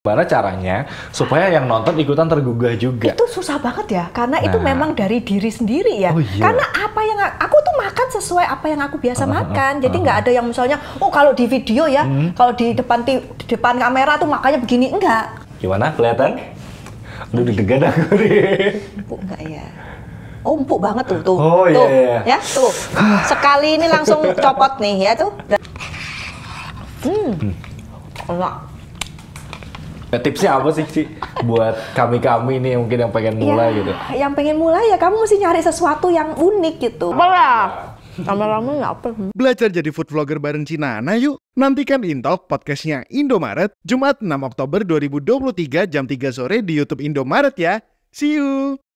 Bagaimana caranya supaya yang nonton ikutan tergugah juga? Itu susah banget ya, karena itu memang dari diri sendiri ya. Oh, iya. Karena apa yang aku tuh makan sesuai apa yang aku biasa makan. Jadi nggak ada yang misalnya, oh kalau di video ya, kalau di depan kamera tuh makanya begini, enggak. Gimana? Kelihatan? Aduh deg-degan aku deh. Empuk enggak ya? Oh empuk banget tuh, tuh. Oh, tuh. Iya. Ya tuh. Sekali ini langsung copot nih ya tuh. Enak. Tipsnya apa sih buat kami-kami nih mungkin yang pengen mulai ya, gitu? Yang pengen mulai ya kamu mesti nyari sesuatu yang unik gitu. Apalah, lama-lama nggak apa. Belajar jadi food vlogger bareng Cinana yuk. Nantikan Intalk podcastnya Indomaret Jumat 6 Oktober 2023 jam 3 sore di YouTube Indomaret ya. See you.